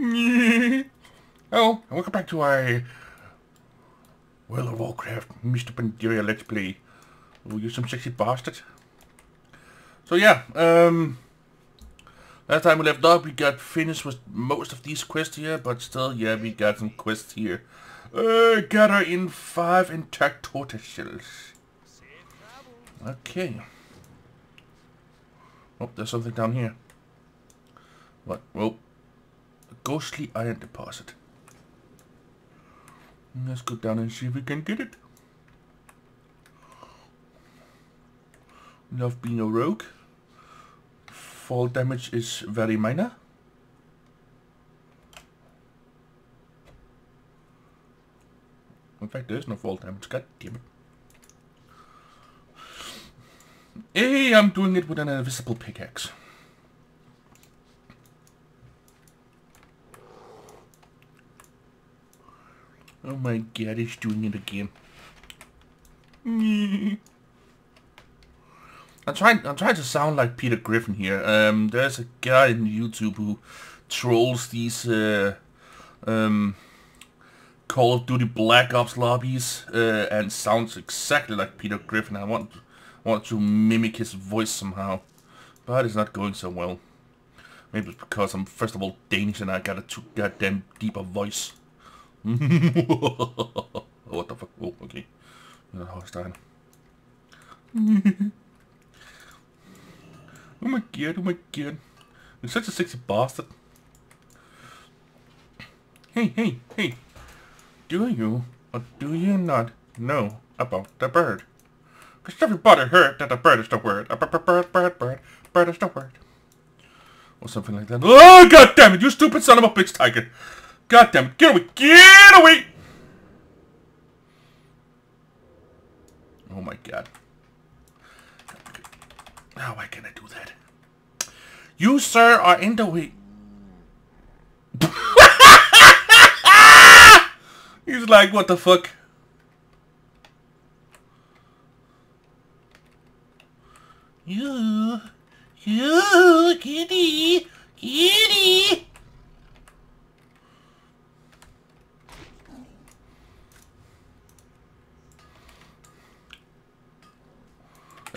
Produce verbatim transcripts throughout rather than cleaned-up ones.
Oh, and welcome back to our World of Warcraft Mists of Pandaria Let's Play. Oh, you some sexy bastard. So yeah, um, last time we left off we got finished with most of these quests here, but still, yeah, we got some quests here. Uh, gather in five intact tortoise shells. Okay. Oh, there's something down here. What? Well, a Ghostly Iron Deposit. Let's go down and see if we can get it. Love being a rogue. Fall damage is very minor. In fact, there is no fall damage. God damn it. Hey, I'm doing it with an invisible pickaxe. Oh my god, he's doing it again. I'm trying I'm trying to sound like Peter Griffin here. Um there's a guy on YouTube who trolls these uh um Call of Duty Black Ops lobbies uh, and sounds exactly like Peter Griffin. I want want to mimic his voice somehow, but it's not going so well. Maybe it's because I'm first of all Danish and I got a too goddamn deeper voice. What the fuck? Oh, okay. You're not hostile. Oh my god, oh my god. You're such a sexy bastard. Hey, hey, hey. Do you or do you not know about the bird? Because everybody heard that the bird is the word. A bird, bird, bird, bird, bird is the word. Or something like that. Oh, god damn it, you stupid son of a bitch tiger. God damn it, get away, get away! Oh my god. Now, why can I do that? You, sir, are in the way. He's like, what the fuck? You, you, kitty, kitty.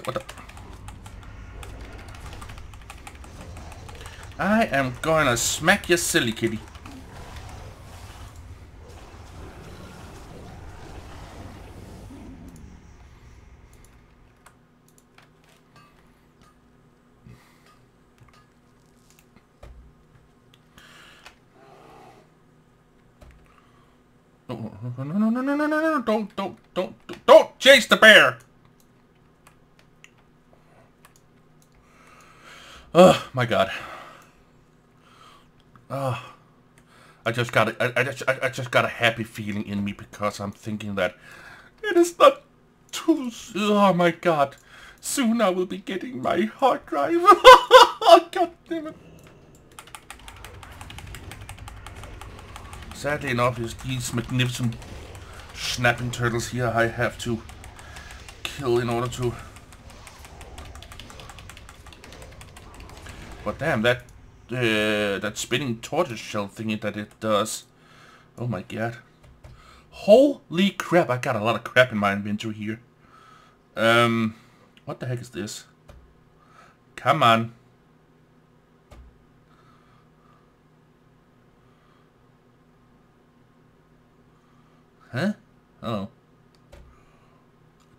What the? I am gonna smack you, silly kitty. No, no, no, no, no, no, no! Don't, don't, don't, don't, don't chase the bear. Oh my god. Oh, I just got a, I, I just I, I just got a happy feeling in me because I'm thinking that it is not too. Oh my god! Soon I will be getting my hard drive. God damn it! Sadly enough, is these magnificent snapping turtles here I have to kill in order to. But damn, that uh, that spinning tortoiseshell thingy that it does. Oh my god. Holy crap, I got a lot of crap in my inventory here. Um, what the heck is this? Come on. Huh? Oh.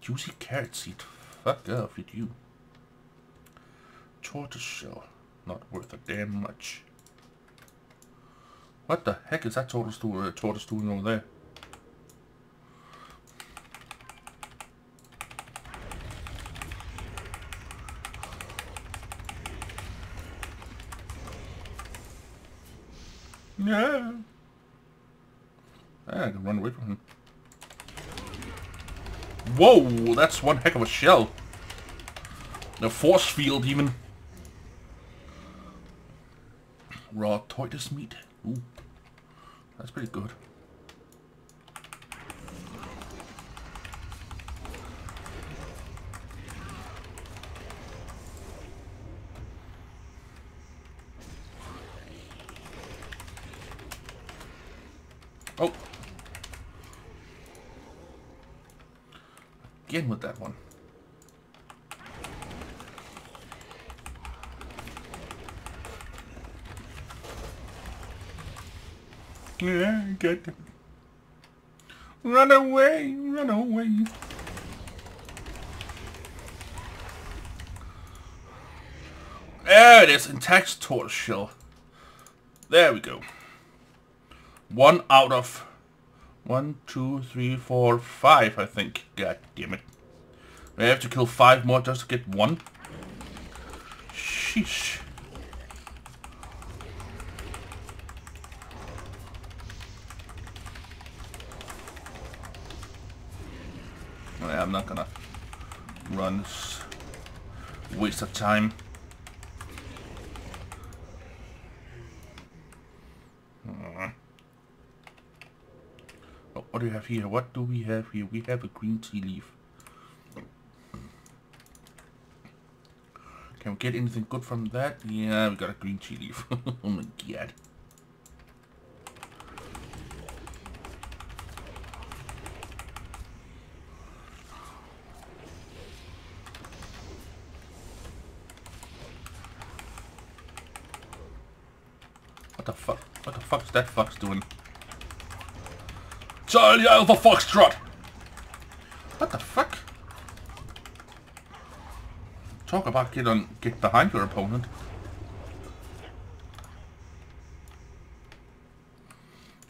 Juicy carrot seed. Fuck off with you. Tortoiseshell. Not worth a damn much. What the heck is that tortoise doing, uh, tortoise doing over there? Yeah. I can run away from him. Whoa, that's one heck of a shell. The force field even. Raw tortoise meat. Ooh, that's pretty good. again with that one. Yeah, get them. Run away, run away. There it is, intact tortoise shell. There we go. One out of one, two, three, four, five, I think. God damn it. I have to kill five more just to get one. Sheesh. I'm not gonna run, it's a waste of time. Oh, what do we have here? What do we have here? We have a green tea leaf. Can we get anything good from that? Yeah, we got a green tea leaf. Oh my god. What the fuck? What the fuck's that fox doing? Charlie Alpha Foxtrot! What the fuck? Talk about get on, get behind your opponent.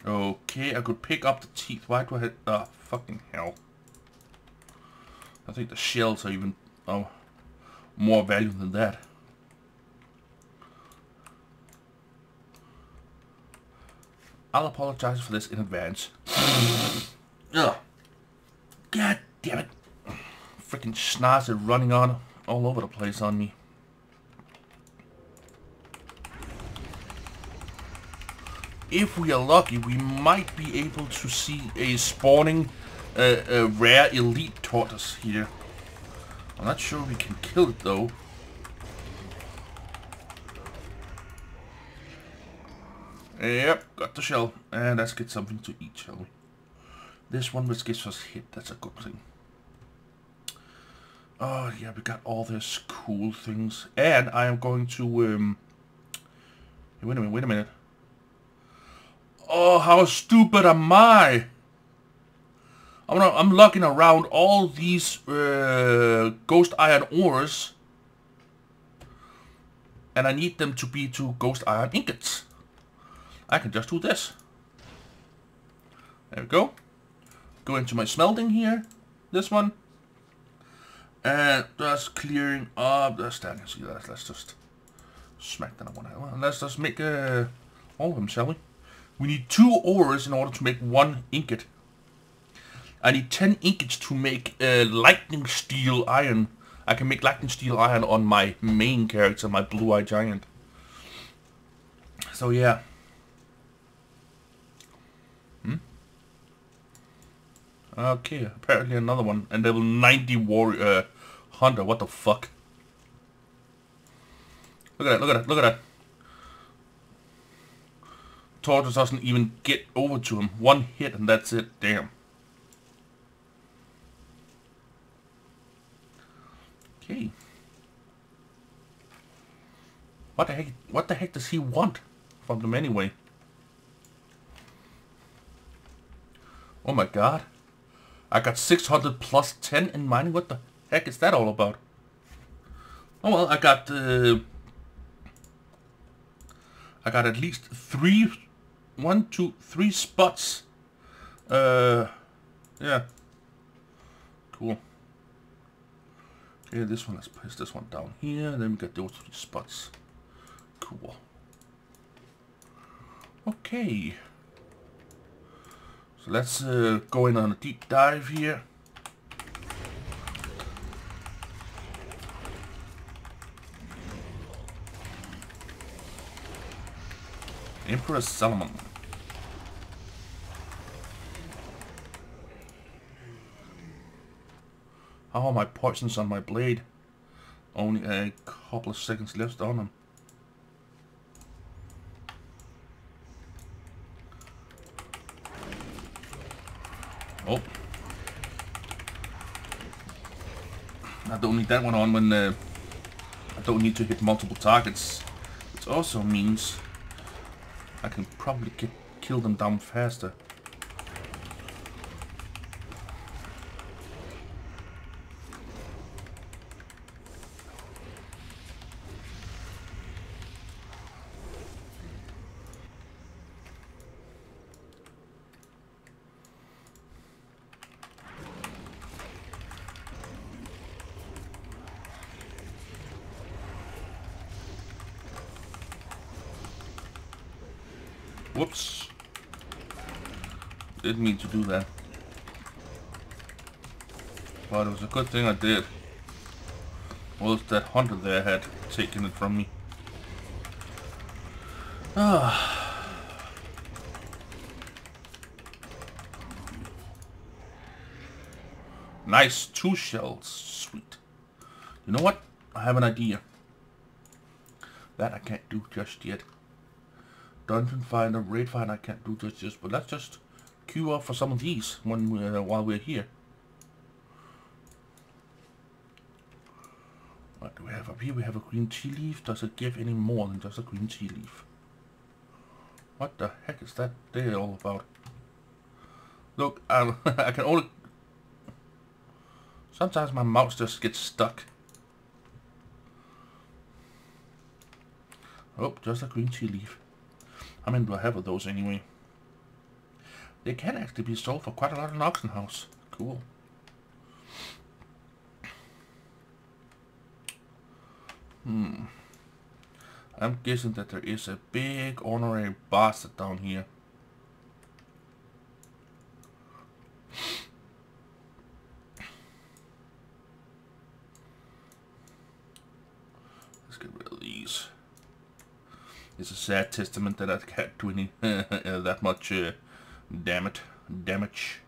Okay, I could pick up the teeth. Why do I have... Ah, fucking hell. I think the shells are even... Oh, more value than that. I'll apologize for this in advance. Ugh. God damn it. Freaking snarls are running on all over the place on me. If we are lucky, we might be able to see a spawning uh, a rare elite tortoise here. I'm not sure we can kill it though. Yep, got the shell. And let's get something to eat, shall we? This one which gives us hit, that's a good thing. Oh yeah, we got all these cool things. And I am going to... Um... Hey, wait a minute, wait a minute. Oh, how stupid am I? I'm, not, I'm lugging around all these uh, ghost iron ores. And I need them to be two ghost iron ingots. I can just do this. There we go. Go into my smelting here. This one. And just clearing up the stacks. Let's, let's just smack that one out. Let's just make uh, all of them, shall we? We need two ores in order to make one ingot. I need ten ingots to make uh, lightning steel iron. I can make lightning steel iron on my main character, my blue-eye giant. So yeah. Okay, apparently another one, and level ninety warrior uh, hunter. What the fuck? Look at that! Look at that! Look at that! Tortoise doesn't even get over to him. One hit, and that's it. Damn. Okay. What the heck? What the heck does he want from them anyway? Oh my god. I got six hundred plus ten in mining. What the heck is that all about? Oh well, I got uh, I got at least three, one, two, three spots. Uh, yeah, cool. Okay, this one. Let's place this one down here. Then we got those three spots. Cool. Okay. So let's uh, go in on a deep dive here. Emperor Solomon. How are my poisons on my blade? Only a couple of seconds left on them. I don't need that one on when uh, I don't need to hit multiple targets, which also means I can probably get, kill them down faster. Whoops. Didn't mean to do that. But it was a good thing I did. Well, if that hunter there had taken it from me. Ah. Nice, two shells. Sweet. You know what? I have an idea. That I can't do just yet. Dungeon finder, raid finder, I can't do this just, but let's just queue up for some of these when we, uh, while we're here. What do we have up here? We have a green tea leaf. Does it give any more than just a green tea leaf? What the heck is that there all about? Look, um, I can only... Sometimes my mouse just gets stuck. Oh, just a green tea leaf. How many do I have of those anyway? They can actually be sold for quite a lot in Oxenhouse. Cool. Hmm. I'm guessing that there is a big honorary bastard down here. Let's get rid of these. It's a sad testament that I can't do any uh, that much uh, damage. Damage.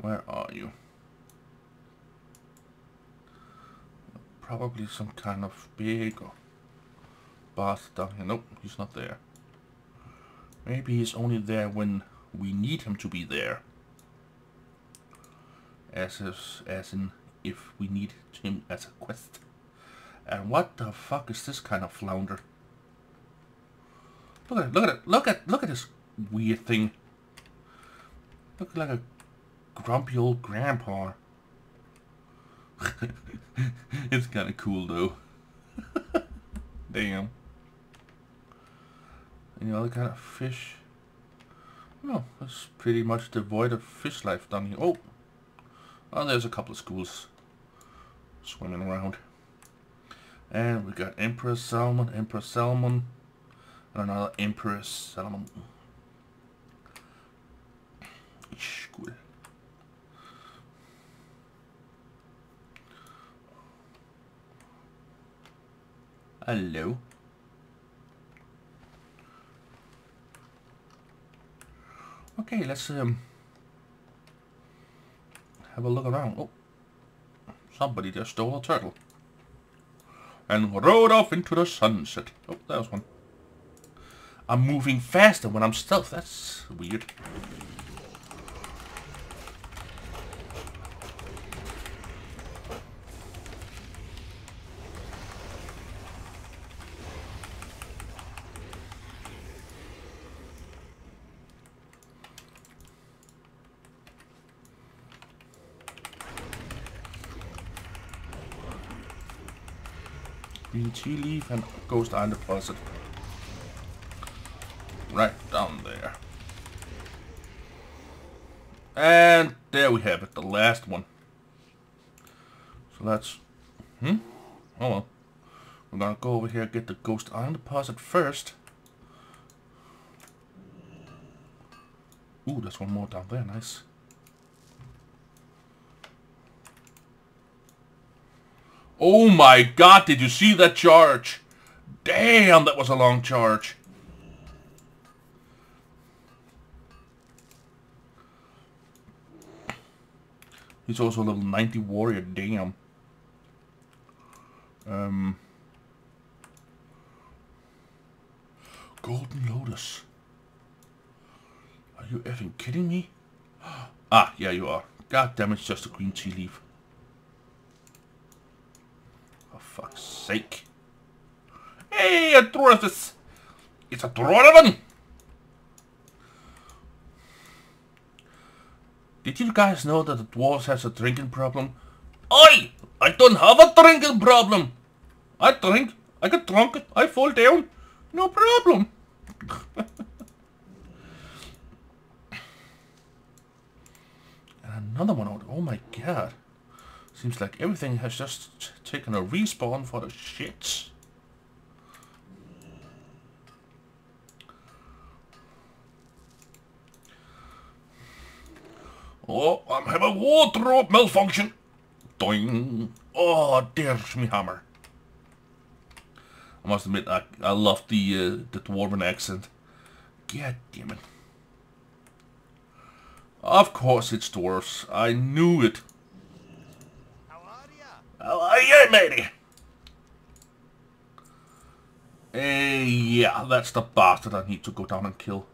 Where are you? Probably some kind of big boss down here. Nope, he's not there. Maybe he's only there when we need him to be there. As if, as in, if we need him as a quest. And what the fuck is this kind of flounder? Look at it, look at it, look at, look at this weird thing. Look like a grumpy old grandpa. It's kind of cool though. Damn. Any other kind of fish? No, it's pretty much devoid of fish life down here. Oh, oh, there's a couple of schools swimming around. And we got Empress Salmon, Empress Salmon, and another Empress Salmon. Cool. Hello. Okay, let's um have a look around. Oh, somebody just stole a turtle. And rode off into the sunset. Oh, that was one. I'm moving faster when I'm stealth. That's weird. Tea leaf and Ghost Iron Deposit. Right down there. And there we have it, the last one. So that's... Hmm? Oh well. We're gonna go over here and get the Ghost Iron Deposit first. Ooh, there's one more down there, nice. Oh my god, did you see that charge? Damn, that was a long charge. He's also a level ninety warrior, damn. Um, Golden Lotus. Are you effing kidding me? Ah, yeah you are. God damn, it's just a green tea leaf. fuck's sake. Hey, a Dwarfus! It's a Dwarven! Did you guys know that the dwarves has a drinking problem? Oi! I don't have a drinking problem! I drink, I get drunk, I fall down, no problem! And another one out, oh my god. Seems like everything has just taken a respawn for the shits. Oh, I'm having a wardrobe malfunction. Doing. Oh, there's me hammer. I must admit, I, I love the uh, the dwarven accent. God damn it. Of course it's dwarves. I knew it. How are ya? How are ya, matey? Hey, yeah, that's the bastard I need to go down and kill.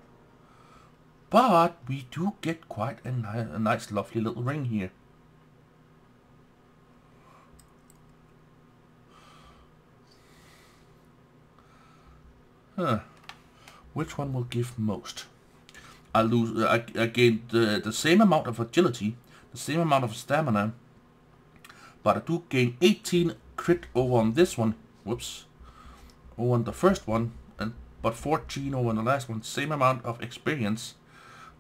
But we do get quite a, ni a nice lovely little ring here. Huh. Which one will give most? I lose. Uh, I, I gain the, the same amount of agility, the same amount of stamina, but I do gain eighteen crit over on this one. Whoops. Over on the first one, and but fourteen over on the last one. Same amount of experience.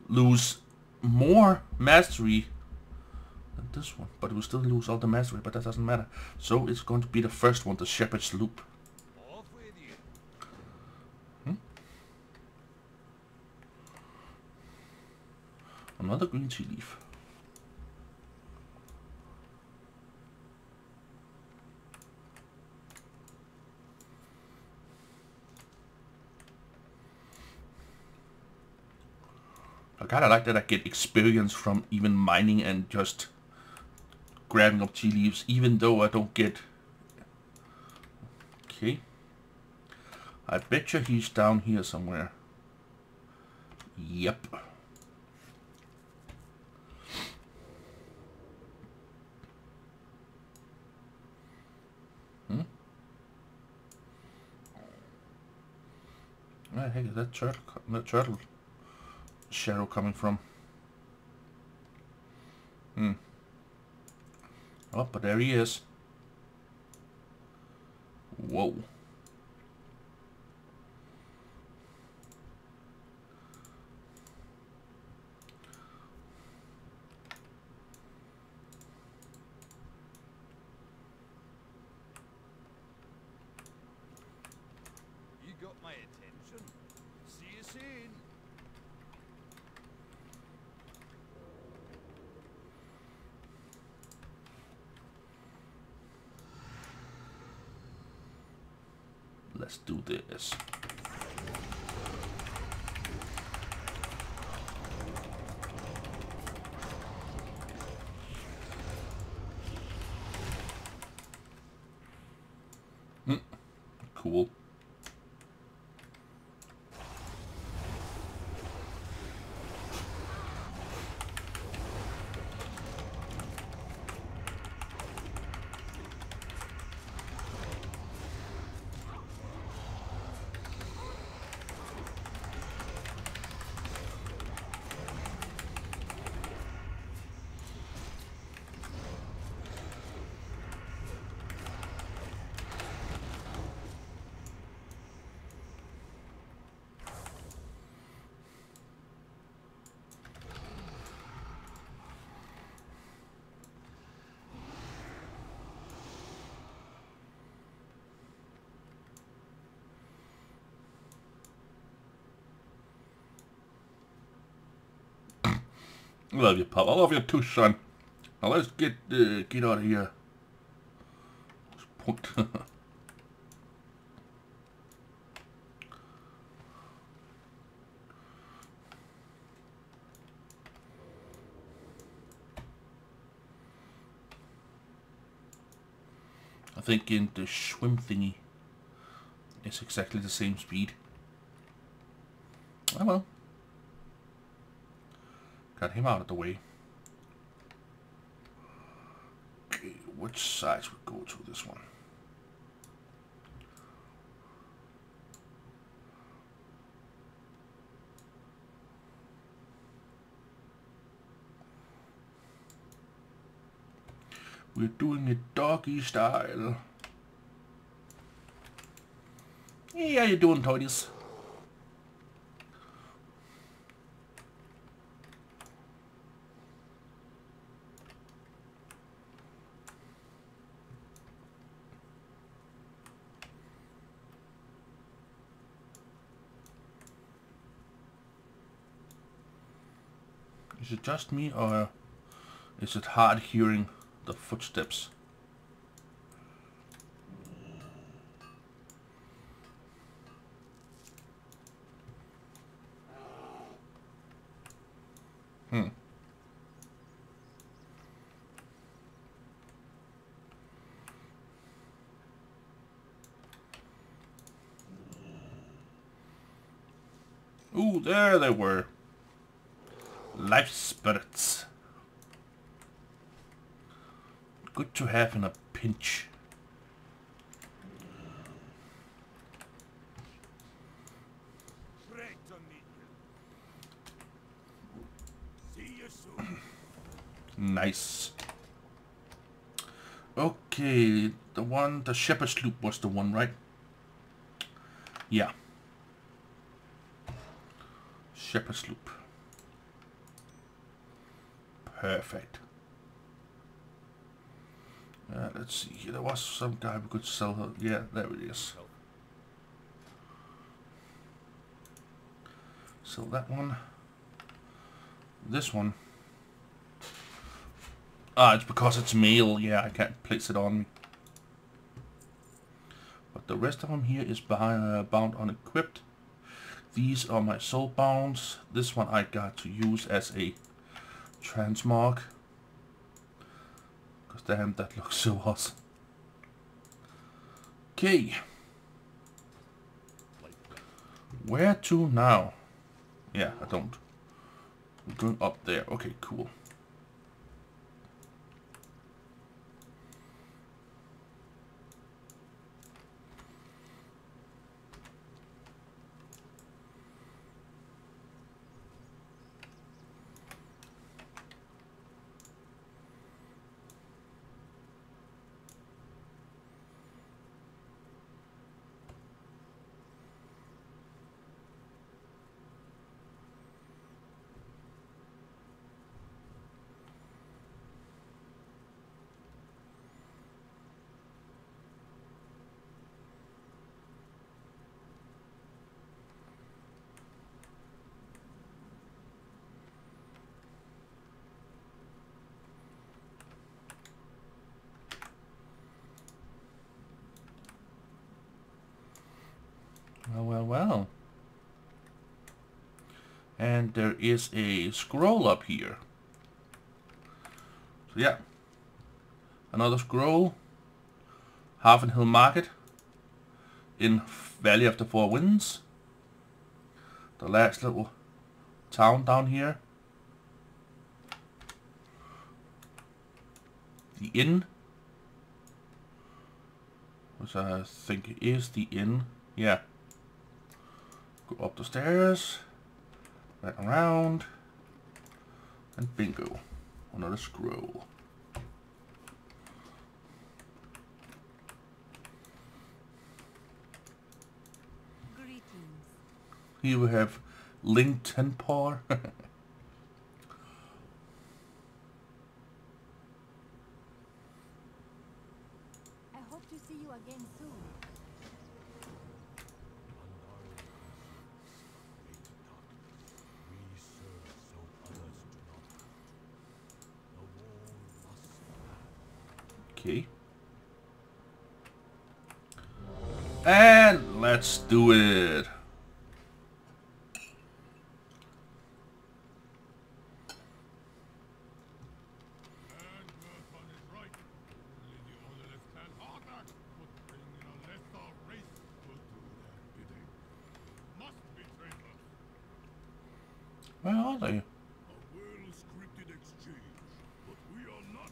Lose more mastery than this one, but we still lose all the mastery, but that doesn't matter. So it's going to be the first one, the Shepherd's Loop. Hmm? Another green tea leaf. I kind of like that I get experience from even mining and just grabbing up tea leaves, even though I don't get... Okay. I bet you he's down here somewhere. Yep. Hmm? Where the heck is that turtle? That turtle? Shadow coming from. Hmm. Oh, but there he is. Whoa. You got my attention. See you soon. Let's do this. Mm. Cool. I love you, Pop. I love you too, son. Now let's get uh, get out of here. Point. I think in the swim thingy, it's exactly the same speed. Oh well. Got him out of the way. Okay, which size would go to this one? We're doing it doggy style. Hey, how you doing, toadies? Is it just me, or is it hard hearing the footsteps? Hmm. Ooh, there they were. Life spirits. Good to have in a pinch. Nice. Okay, the one, the shepherd's loop was the one, right? Yeah. Shepherd's loop. Perfect. Uh, let's see here. There was some guy we could sell her. Yeah, there it is. So that one. This one. Ah, it's because it's male. Yeah, I can't place it on. But the rest of them here is behind, uh, bound unequipped. These are my soul bounds. This one I got to use as a transmark, because damn, that looks so awesome. Okay, where to now? Yeah, I don't. We're going up there. Okay, cool. Well, well, well. And there is a scroll up here. So yeah. Another scroll. Halfhill Market. In Valley of the Four Winds. The last little town down here. The inn. Which I think is the inn. Yeah. Go up the stairs, back around, and bingo, another scroll. Greetings. Here we have Ling Tenpar. I hope to see you again soon. Okay. And let's do it. Where are they?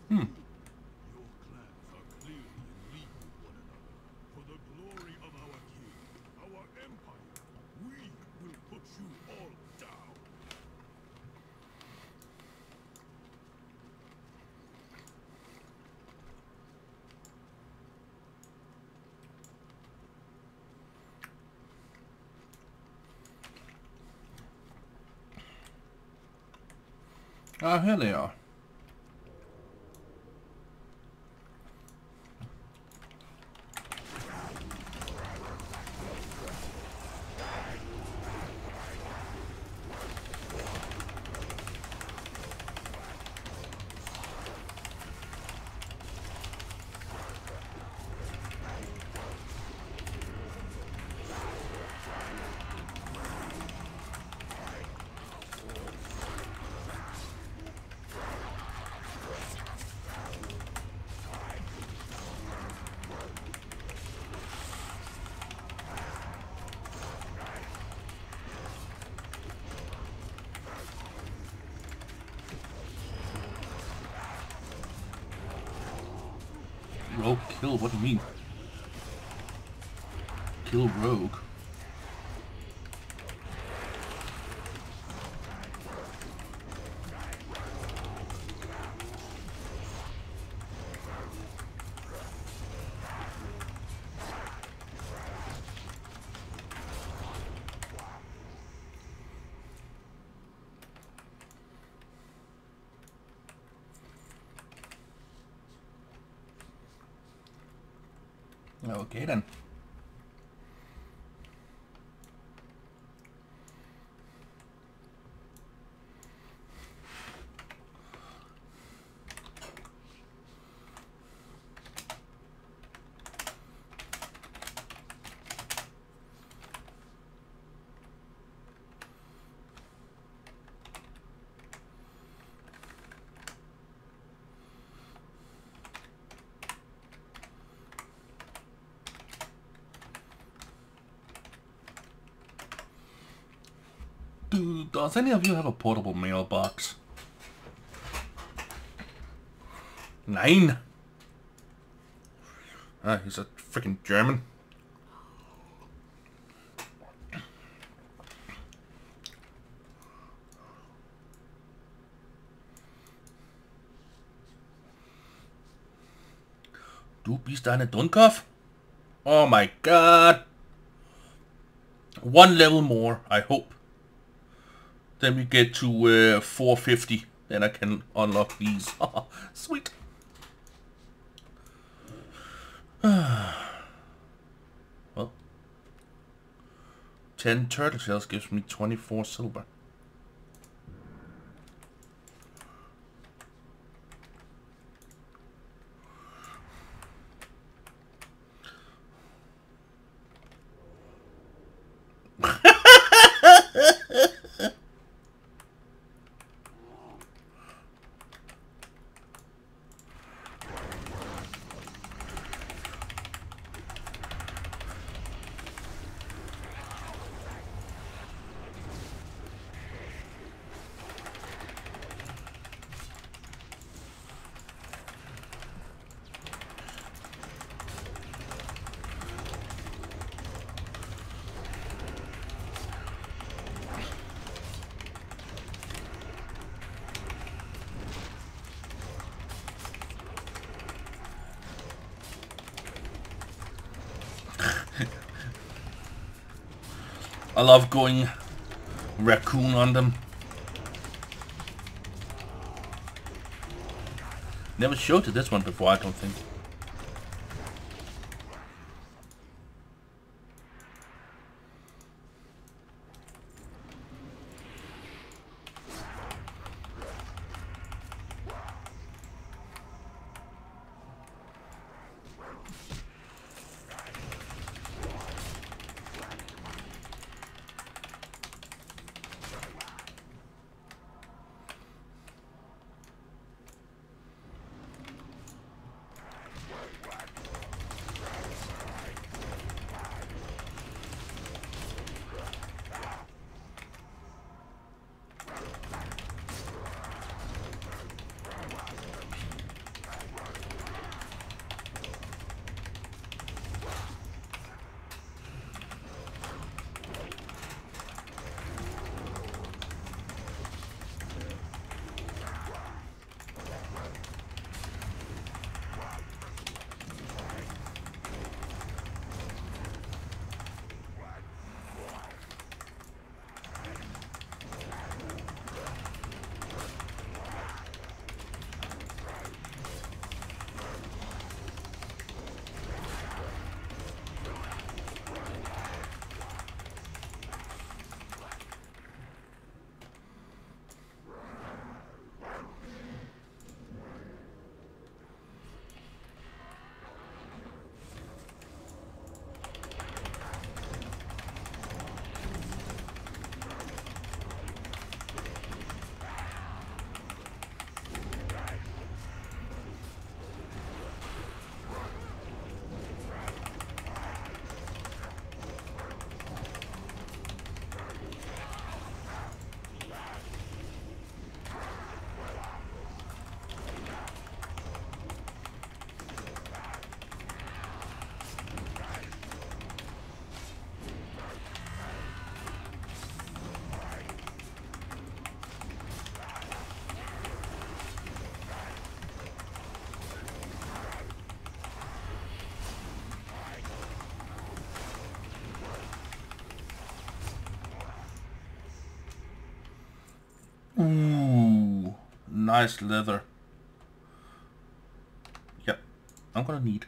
Hmm. Oh, here they are. Rogue kill, what do you mean? Kill rogue. Okay then. Does any of you have a portable mailbox? Nine. Ah, he's a freaking German. Du bist eine Dummkopf? Oh my god. One level more, I hope. Then we get to uh, four fifty, then I can unlock these. Sweet. Well, ten turtle shells gives me twenty-four silver. I love going raccoon on them. Never showed you this one before, I don't think. nice leather. Yep, I'm gonna need.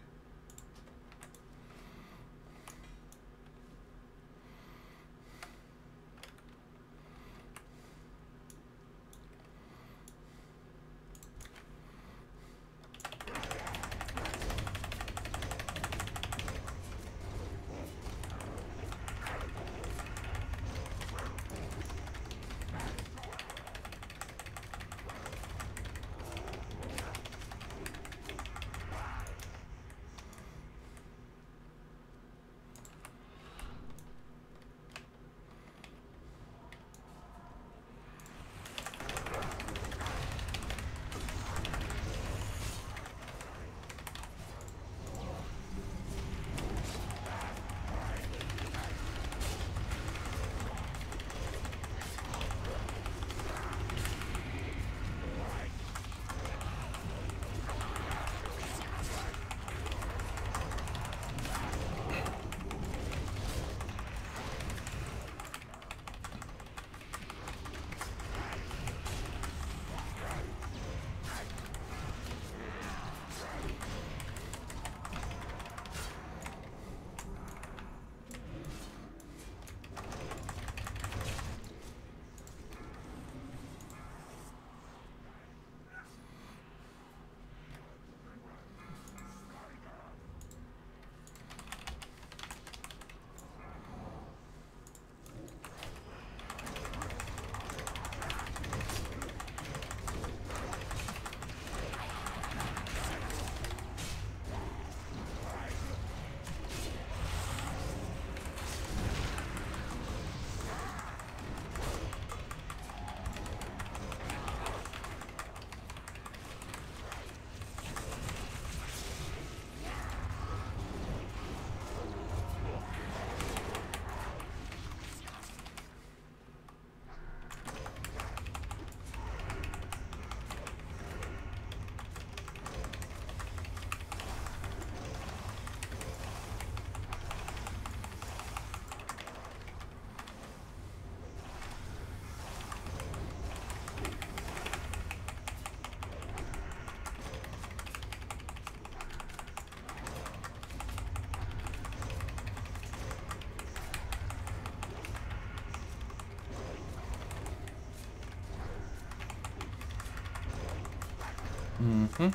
Mm-hmm. There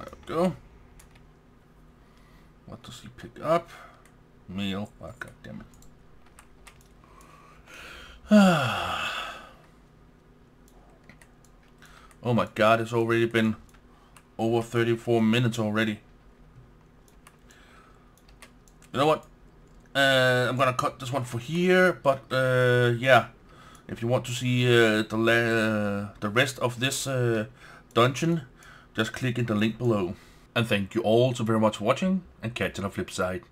we go. What does he pick up? Meal. Oh, God damn it. Oh my God, it's already been over thirty-four minutes already. You know what? Uh, I'm gonna cut this one for here, but uh, yeah, if you want to see uh, the la uh, the rest of this uh, dungeon, just click in the link below. And thank you all so very much for watching, and catch you on the flip side.